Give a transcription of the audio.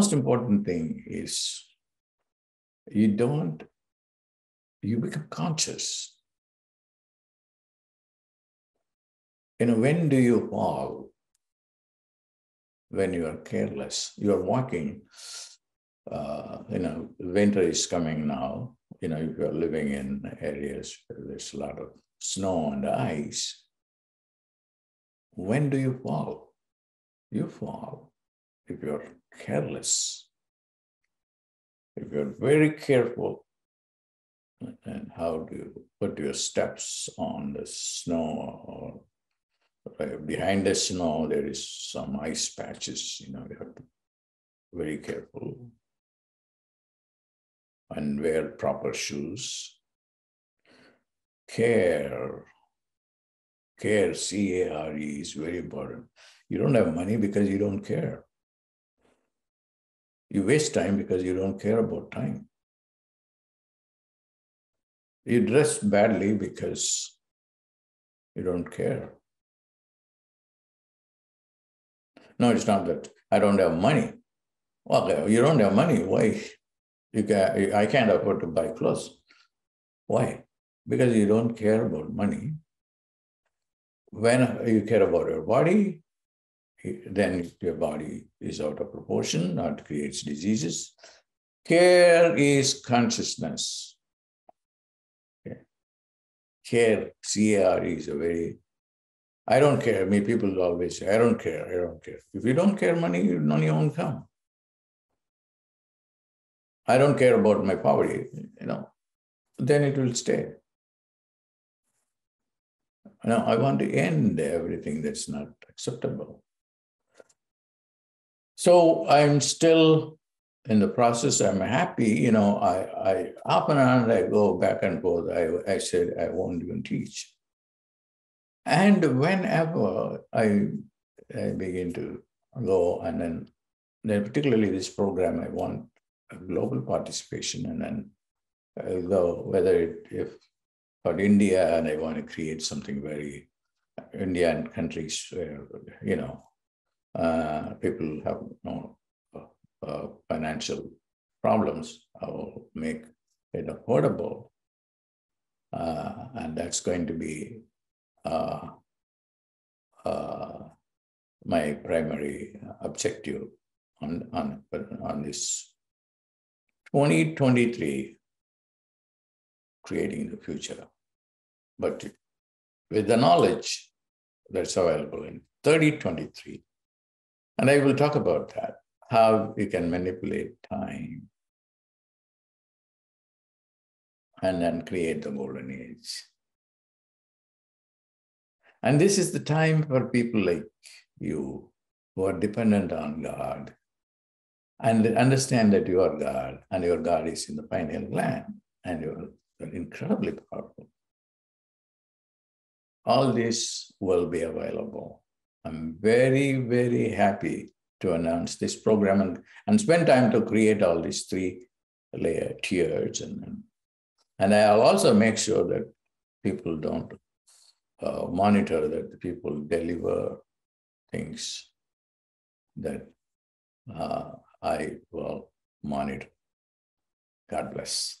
most important thing is you become conscious. When do you fall? When you are careless. You are walking. Winter is coming now. If you are living in areas where there's a lot of snow and ice, when do you fall? You fall if you're careless. If you're very careful, and how do you put your steps on the snow, or behind the snow, there is some ice patches, you have to be very careful and wear proper shoes. Care, C-A-R-E, is very important. You don't have money because you don't care. You waste time because you don't care about time. You dress badly because you don't care. No, it's not that I don't have money. Well, you don't have money. Why? I can't afford to buy clothes. Why? Because you don't care about money. When you care about your body, then your body is out of proportion or it creates diseases. Care is consciousness. Okay. Care, C-A-R-E, is a very I don't care. People always say, I don't care, I don't care. If you don't care money won't come. I don't care about my poverty, then it will stay. Now, I want to end everything that's not acceptable. So I'm still in the process. I'm happy, I up and on, I go back and forth. I said, I won't even teach. And whenever I begin to go, and then particularly this program, I want a global participation, and then I'll go, for India, and I want to create something very Indian countries where, people have no financial problems. I will make it affordable. And that's going to be my primary objective on this 2023, creating the future, but with the knowledge that's available in 3023, and I will talk about that, how we can manipulate time and then create the golden age. And this is the time for people like you who are dependent on God and understand that you are God and your God is in the pineal gland and you are incredibly powerful. All this will be available. I'm very, very happy to announce this program and spend time to create all these 3-layer tiers. And I'll also make sure that people don't monitor that people deliver things that I will monitor. God bless.